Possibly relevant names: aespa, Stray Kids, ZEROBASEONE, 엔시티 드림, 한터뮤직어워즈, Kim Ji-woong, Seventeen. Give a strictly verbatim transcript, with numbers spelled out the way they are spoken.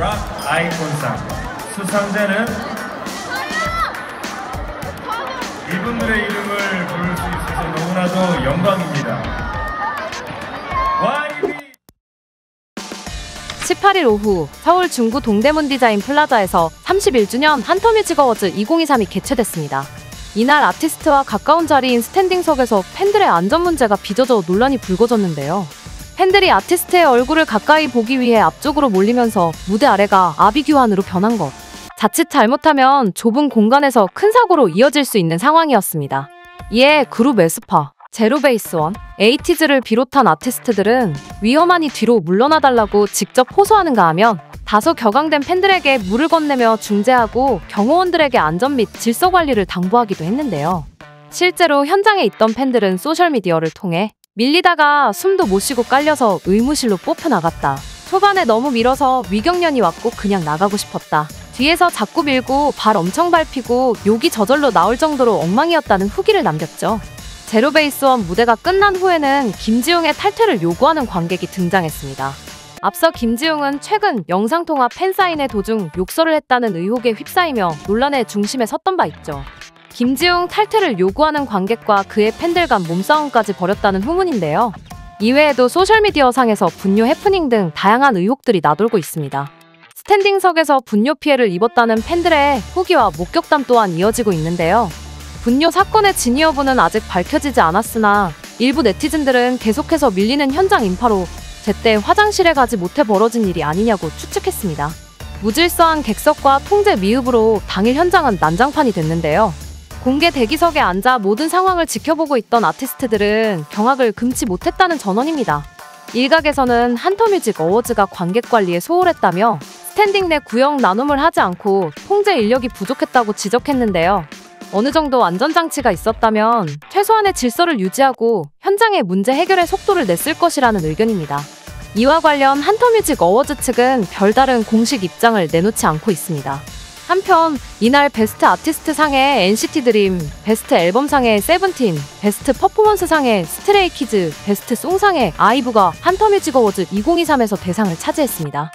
락 아이콘상 수상자는 이분들의 이름을 부를 수 있어서 너무나도 영광입니다. 십팔일 오후 서울 중구 동대문 디자인 플라자에서 삼십일주년 한터뮤직어워즈 이공이삼이 개최됐습니다. 이날 아티스트와 가까운 자리인 스탠딩석에서 팬들의 안전 문제가 빚어져 논란이 불거졌는데요. 팬들이 아티스트의 얼굴을 가까이 보기 위해 앞쪽으로 몰리면서 무대 아래가 아비규환으로 변한 것. 자칫 잘못하면 좁은 공간에서 큰 사고로 이어질 수 있는 상황이었습니다. 이에 그룹 에스파, 제로베이스원, 에이티즈를 비롯한 아티스트들은 위험하니 뒤로 물러나달라고 직접 호소하는가 하면 다소 격앙된 팬들에게 물을 건네며 중재하고 경호원들에게 안전 및 질서 관리를 당부하기도 했는데요. 실제로 현장에 있던 팬들은 소셜미디어를 통해 밀리다가 숨도 못 쉬고 깔려서 의무실로 뽑혀나갔다. 초반에 너무 밀어서 위경련이 왔고 그냥 나가고 싶었다. 뒤에서 자꾸 밀고 발 엄청 밟히고 욕이 저절로 나올 정도로 엉망이었다는 후기를 남겼죠. 제로베이스원 무대가 끝난 후에는 김지웅의 탈퇴를 요구하는 관객이 등장했습니다. 앞서 김지웅은 최근 영상통화 팬사인회 도중 욕설을 했다는 의혹에 휩싸이며 논란의 중심에 섰던 바 있죠. 김지웅 탈퇴를 요구하는 관객과 그의 팬들 간 몸싸움까지 벌였다는 후문인데요. 이외에도 소셜미디어 상에서 분뇨 해프닝 등 다양한 의혹들이 나돌고 있습니다. 스탠딩석에서 분뇨 피해를 입었다는 팬들의 후기와 목격담 또한 이어지고 있는데요. 분뇨 사건의 진위 여부는 아직 밝혀지지 않았으나 일부 네티즌들은 계속해서 밀리는 현장 인파로 제때 화장실에 가지 못해 벌어진 일이 아니냐고 추측했습니다. 무질서한 객석과 통제 미흡으로 당일 현장은 난장판이 됐는데요. 공개 대기석에 앉아 모든 상황을 지켜보고 있던 아티스트들은 경악을 금치 못했다는 전언입니다. 일각에서는 한터뮤직 어워즈가 관객 관리에 소홀했다며 스탠딩 내 구역 나눔을 하지 않고 통제 인력이 부족했다고 지적했는데요. 어느 정도 안전장치가 있었다면 최소한의 질서를 유지하고 현장의 문제 해결의 속도를 냈을 것이라는 의견입니다. 이와 관련 한터뮤직 어워즈 측은 별다른 공식 입장을 내놓지 않고 있습니다. 한편 이날 베스트 아티스트 상에 엔시티 드림, 베스트 앨범 상에 세븐틴, 베스트 퍼포먼스 상에 스트레이 키즈, 베스트 송 상에 아이브가 한터뮤직어워즈 이공이삼에서 대상을 차지했습니다.